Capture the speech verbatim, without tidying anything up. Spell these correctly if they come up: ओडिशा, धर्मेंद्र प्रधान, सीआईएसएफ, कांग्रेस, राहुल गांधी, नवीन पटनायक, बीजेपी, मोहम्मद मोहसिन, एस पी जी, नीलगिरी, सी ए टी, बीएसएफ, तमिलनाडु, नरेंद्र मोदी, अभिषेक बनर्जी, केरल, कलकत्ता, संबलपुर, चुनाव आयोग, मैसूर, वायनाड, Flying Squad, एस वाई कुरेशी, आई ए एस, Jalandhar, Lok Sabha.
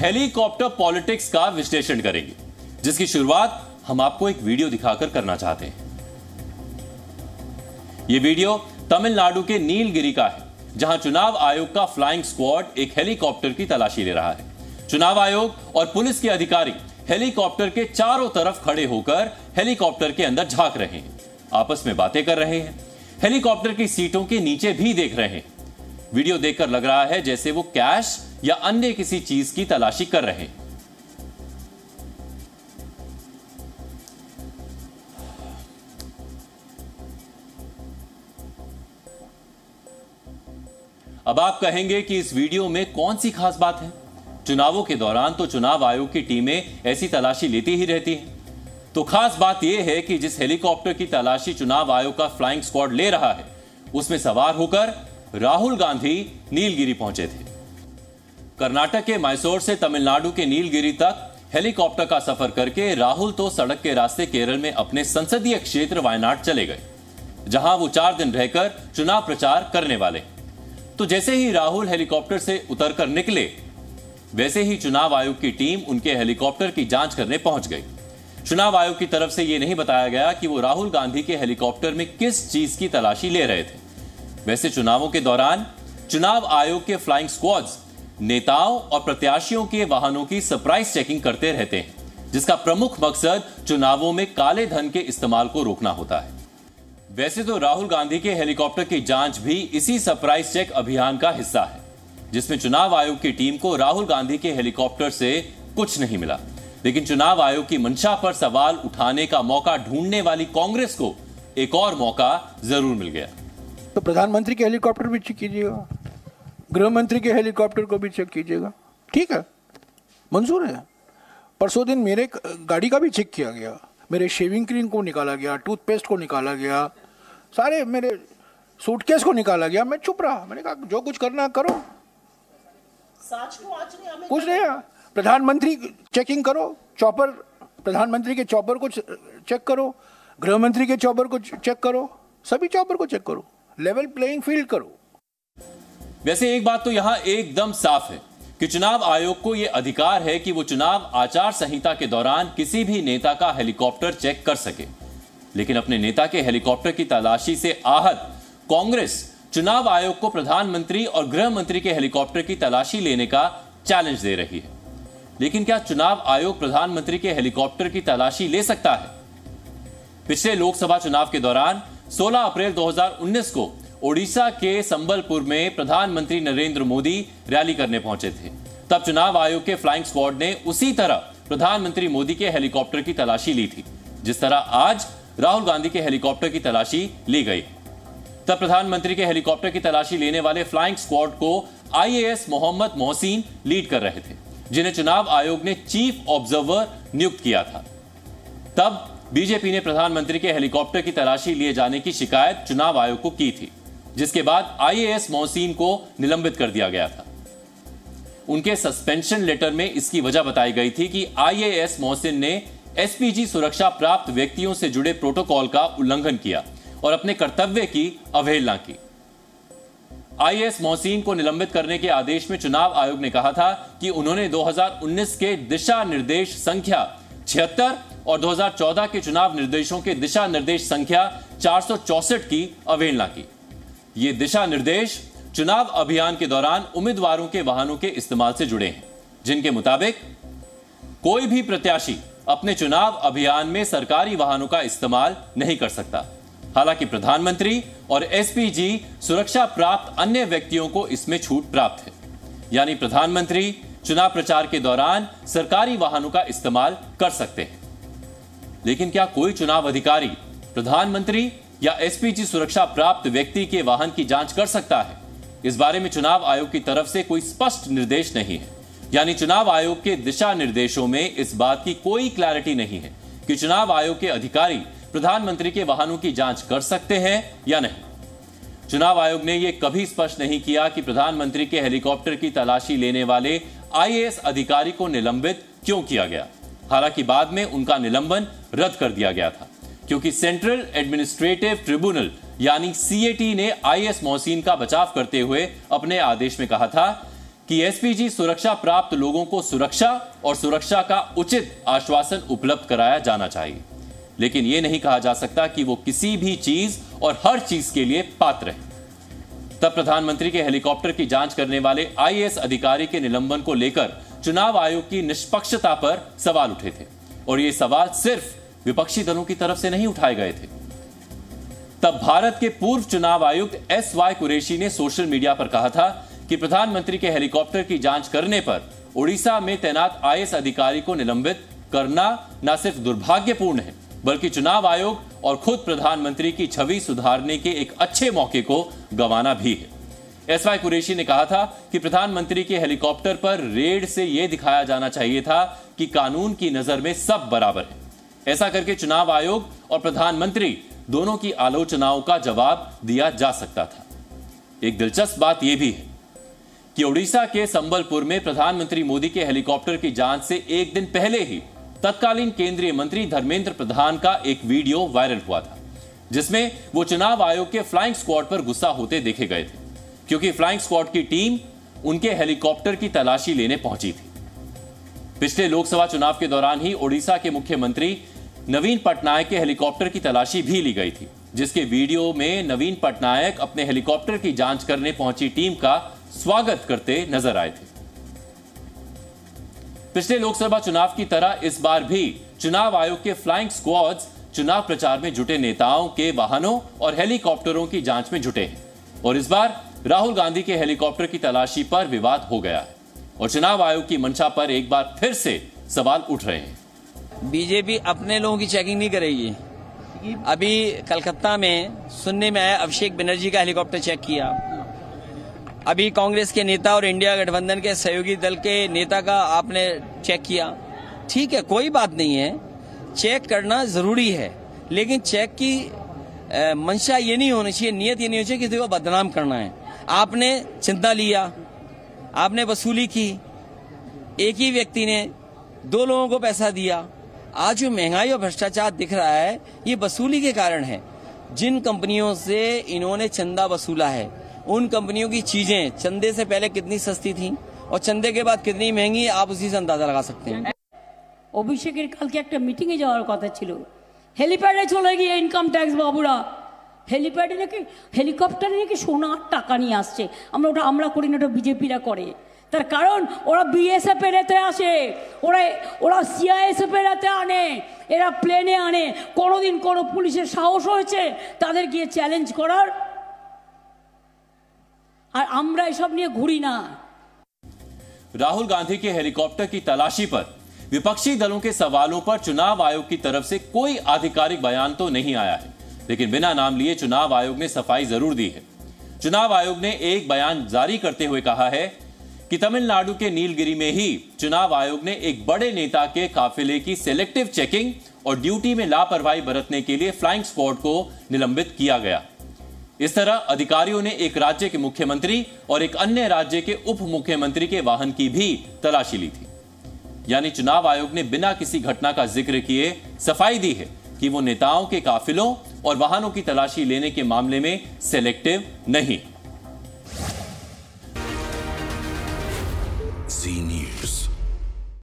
Helicopter politics का विश्लेषण करेंगे, जिसकी शुरुआत हम आपको एक वीडियो दिखाकर करना चाहते हैं। यह वीडियो तमिलनाडु के नीलगिरी का है, जहां चुनाव आयोग का फ्लाइंग स्क्वाड एक हेलीकॉप्टर की तलाशी ले रहा है। चुनाव आयोग और पुलिस के अधिकारी हेलीकॉप्टर के चारों तरफ खड़े होकर हेलीकॉप्टर के अंदर झांक रहे हैं, आपस में बातें कर रहे हैं, हेलीकॉप्टर की सीटों के नीचे भी देख रहे हैं। वीडियो देखकर लग रहा है जैसे वो कैश या अन्य किसी चीज की तलाशी कर रहे हैं। अब आप कहेंगे कि इस वीडियो में कौन सी खास बात है? चुनावों के दौरान तो चुनाव आयोग की टीमें ऐसी तलाशी लेती ही रहती हैं। तो खास बात यह है कि जिस हेलीकॉप्टर की तलाशी चुनाव आयोग का फ्लाइंग स्क्वाड ले रहा है, उसमें सवार होकर राहुल गांधी नीलगिरी पहुंचे थे। कर्नाटक के मैसूर से तमिलनाडु के नीलगिरी तक हेलीकॉप्टर का सफर करके राहुल तो सड़क के रास्ते केरल में अपने संसदीय क्षेत्र वायनाड चले गए, जहां वो चार दिन रहकर चुनाव प्रचार करने वाले। तो जैसे ही राहुल हेलीकॉप्टर से उतरकर निकले, वैसे ही चुनाव आयोग की टीम उनके हेलीकॉप्टर की जांच करने पहुंच गई। चुनाव आयोग की तरफ से यह नहीं बताया गया कि वो राहुल गांधी के हेलीकॉप्टर में किस चीज की तलाशी ले रहे थे। वैसे चुनावों के दौरान चुनाव आयोग के फ्लाइंग स्क्वाड्स नेताओं और प्रत्याशियों के वाहनों की सरप्राइज चेकिंग करते रहते हैं, जिसका प्रमुख मकसद चुनावों में काले धन के इस्तेमाल को रोकना होता है। वैसे तो राहुल गांधी के हेलीकॉप्टर की जांच भी इसी सरप्राइज चेक अभियान का हिस्सा है, जिसमें चुनाव आयोग की टीम को राहुल गांधी के हेलीकॉप्टर से कुछ नहीं मिला, लेकिन चुनाव आयोग की मंशा पर सवाल उठाने का मौका ढूंढने वाली कांग्रेस को एक और मौका जरूर मिल गया। तो प्रधानमंत्री के हेलीकॉप्टर भी चेक कीजिएगा, गृह मंत्री के हेलीकॉप्टर को भी चेक कीजिएगा, ठीक है, मंजूर है। परसों दिन मेरे गाड़ी का भी चेक किया गया, मेरे शेविंग क्रीम को निकाला गया, टूथपेस्ट को निकाला गया, सारे मेरे सूटकेस को निकाला गया। मैं चुप रहा, मैंने कहा जो कुछ करना करो, कुछ नहीं। प्रधानमंत्री चेकिंग करो, चॉपर प्रधानमंत्री के चॉपर को चेक करो, गृह मंत्री के चॉपर को चेक करो, सभी चॉपर को चेक करो, लेवल प्लेइंग फील्ड करो। वैसे एक बात तो यहाँ एकदम साफ है कि चुनाव आयोग को यह अधिकार है कि वो चुनाव आचार संहिता के दौरान किसी भी नेता का हेलीकॉप्टर चेक कर सके, लेकिन अपने नेता के हेलीकॉप्टर की तलाशी से आहत कांग्रेस चुनाव आयोग को प्रधानमंत्री और गृह मंत्री के हेलीकॉप्टर की तलाशी लेने का चैलेंज दे रही है। लेकिन क्या चुनाव आयोग प्रधानमंत्री के हेलीकॉप्टर की तलाशी ले सकता है? पिछले लोकसभा चुनाव के दौरान सोलह अप्रैल दो हज़ार उन्नीस को ओडिशा के संबलपुर में प्रधानमंत्री नरेंद्र मोदी रैली करने पहुंचे थे। तब चुनाव आयोग के फ्लाइंग स्क्वाड ने उसी तरह प्रधानमंत्री मोदी के हेलीकॉप्टर की तलाशी ली थी, जिस तरह आज राहुल गांधी के हेलीकॉप्टर की तलाशी ली गई। तब प्रधानमंत्री के हेलीकॉप्टर की तलाशी लेने वाले फ्लाइंग स्क्वाड को आई ए एस मोहम्मद मोहसिन lead कर रहे थे, जिन्हें चुनाव आयोग ने चीफ ऑब्जर्वर नियुक्त किया था। तब बीजेपी ने प्रधानमंत्री के हेलीकॉप्टर की तलाशी लिए जाने की शिकायत चुनाव आयोग को की थी, जिसके बाद आई ए एस मोहसिन को निलंबित कर दिया गया था। उनके सस्पेंशन लेटर में इसकी वजह बताई गई थी कि आई ए एस मोहसिन ने एस पी जी सुरक्षा प्राप्त व्यक्तियों से जुड़े प्रोटोकॉल का उल्लंघन किया और अपने कर्तव्य की अवहेलना की। आई ए एस मोहसिन को निलंबित करने के आदेश में चुनाव आयोग ने कहा था कि उन्होंने दो हज़ार उन्नीस के दिशा निर्देश संख्या छिहत्तर और दो हज़ार चौदह के चुनाव निर्देशों के दिशा निर्देश संख्या चार सौ चौसठ की अवहेलना की। ये दिशा निर्देश चुनाव अभियान के दौरान उम्मीदवारों के वाहनों के इस्तेमाल से जुड़े हैं, जिनके मुताबिक कोई भी प्रत्याशी अपने चुनाव अभियान में सरकारी वाहनों का इस्तेमाल नहीं कर सकता। हालांकि प्रधानमंत्री और एस पी जी सुरक्षा प्राप्त अन्य व्यक्तियों को इसमें छूट प्राप्त है, यानी प्रधानमंत्री चुनाव प्रचार के दौरान सरकारी वाहनों का इस्तेमाल कर सकते हैं। लेकिन क्या कोई चुनाव अधिकारी प्रधानमंत्री या एस पी जी सुरक्षा प्राप्त व्यक्ति के वाहन की जांच कर सकता है? इस बारे में चुनाव आयोग की तरफ से कोई स्पष्ट निर्देश नहीं है, यानी चुनाव आयोग के दिशा निर्देशों में इस बात की कोई क्लैरिटी नहीं है कि चुनाव आयोग के अधिकारी प्रधानमंत्री के वाहनों की जांच कर सकते हैं या नहीं। चुनाव आयोग ने यह कभी स्पष्ट नहीं किया कि प्रधानमंत्री के हेलीकॉप्टर की तलाशी लेने वाले आई ए एस अधिकारी को निलंबित क्यों किया गया। हालांकि बाद में उनका निलंबन रद्द कर दिया गया था, क्योंकि सेंट्रल एडमिनिस्ट्रेटिव ट्रिब्यूनल यानी सी ए टी ने आई ए एस मोहसिन का बचाव करते हुए अपने आदेश में कहा था कि एसपीजी सुरक्षा प्राप्त लोगों को सुरक्षा और सुरक्षा का उचित आश्वासन उपलब्ध कराया जाना चाहिए, लेकिन यह नहीं कहा जा सकता कि वो किसी भी चीज और हर चीज के लिए पात्र है। तब प्रधानमंत्री के हेलीकॉप्टर की जांच करने वाले आईएएस अधिकारी के निलंबन को लेकर चुनाव आयोग की निष्पक्षता पर सवाल उठे थे और ये सवाल सिर्फ विपक्षी दलों की तरफ से नहीं उठाए गए थे। तब भारत के पूर्व चुनाव आयुक्त एस वाई कुरेशी ने सोशल मीडिया पर कहा था कि प्रधानमंत्री के हेलीकॉप्टर की जांच करने पर ओडिशा में तैनात आईएएस अधिकारी को निलंबित करना न सिर्फ दुर्भाग्यपूर्ण है बल्कि चुनाव आयोग और खुद प्रधानमंत्री की छवि सुधारने के एक अच्छे मौके को गंवाना भी है। एस वाई कुरेशी ने कहा था कि प्रधानमंत्री के हेलीकॉप्टर पर रेड से यह दिखाया जाना चाहिए था कि कानून की नजर में सब बराबर है। ऐसा करके चुनाव आयोग और प्रधानमंत्री दोनों की आलोचनाओं का जवाब दिया जा सकता था। एक दिलचस्प बात यह भी है कि ओडिशा के संबलपुर में प्रधानमंत्री मोदी के हेलीकॉप्टर की जांच से एक दिन पहले ही तत्कालीन केंद्रीय मंत्री धर्मेंद्र प्रधान का एक वीडियो वायरल हुआ था, जिसमें वो चुनाव आयोग के फ्लाइंग स्क्वाड पर गुस्सा होते देखे गए थे क्योंकि फ्लाइंग स्क्वाड की टीम उनके हेलीकॉप्टर की तलाशी लेने पहुंची थी। पिछले लोकसभा चुनाव के दौरान ही ओडिशा के मुख्यमंत्री नवीन पटनायक के हेलीकॉप्टर की तलाशी भी ली गई थी, जिसके वीडियो में नवीन पटनायक अपने हेलीकॉप्टर की जांच करने पहुंची टीम का स्वागत करते नजर आए थे। पिछले लोकसभा चुनाव की तरह इस बार भी चुनाव आयोग के फ्लाइंग स्क्वाड्स चुनाव प्रचार में जुटे नेताओं के वाहनों और हेलीकॉप्टरों की जांच में जुटे हैं और इस बार राहुल गांधी के हेलीकॉप्टर की तलाशी पर विवाद हो गया है और चुनाव आयोग की मंशा पर एक बार फिर से सवाल उठ रहे हैं। बीजेपी अपने लोगों की चेकिंग नहीं करेगी। अभी कलकत्ता में सुनने में आया अभिषेक बनर्जी का हेलीकॉप्टर चेक किया। अभी कांग्रेस के नेता और इंडिया गठबंधन के सहयोगी दल के नेता का आपने चेक किया। ठीक है, कोई बात नहीं है, चेक करना जरूरी है, लेकिन चेक की मंशा ये नहीं होनी चाहिए, नियत ये नहीं होनी चाहिए किसी को बदनाम करना है। आपने चिंता लिया, आपने वसूली की, एक ही व्यक्ति ने दो लोगों को पैसा दिया। आज जो महंगाई और भ्रष्टाचार दिख रहा है ये वसूली के कारण है। जिन कंपनियों से इन्होंने चंदा वसूला है उन कंपनियों की चीजें चंदे से पहले कितनी सस्ती थी और चंदे के बाद कितनी महंगी, आप उसी से अंदाजा लगा सकते हैं। অভিষেকের কালকে একটা মিটিং এ যাওয়ার কথা ছিল, হেলিপ্যাডে চলে গিয়ে ইনকাম ট্যাক্স বাবুরা হেলিপ্যাডে নাকি হেলিকপ্টারে নাকি সোনার টাকা নিয়ে আসছে। আমরা ওটা আমরা করি না, ওটা বিজেপিরা করে। তার কারণ ওরা বিএসএফ এর এতে আসে, ওরা ওরা সিআইএসএফ এর এতে আনে, এরা প্লেনে আনে। কোনোদিন কোনো পুলিশের সাহস হয়েছে তাদের গিয়ে চ্যালেঞ্জ করার? আর আমরা এসব নিয়ে ঘুরি না। राहुल गांधी के हेलीकॉप्टर की तलाशी पर विपक्षी दलों के सवालों पर चुनाव आयोग की तरफ से कोई आधिकारिक बयान तो नहीं आया है, लेकिन बिना नाम लिए चुनाव आयोग ने सफाई जरूर दी है। चुनाव आयोग ने एक बयान जारी करते हुए कहा है कि तमिलनाडु के नीलगिरी में ही चुनाव आयोग ने एक बड़े नेता के काफिले की सेलेक्टिव चेकिंग और ड्यूटी में लापरवाही बरतने के लिए फ्लाइंग स्क्वाड को निलंबित किया गया। इस तरह अधिकारियों ने एक राज्य के मुख्यमंत्री और एक अन्य राज्य के उप मुख्यमंत्री के वाहन की भी तलाशी ली थी। यानी चुनाव आयोग ने बिना किसी घटना का जिक्र किए सफाई दी है कि वो नेताओं के काफिलों और वाहनों की तलाशी लेने के मामले में सेलेक्टिव नहीं।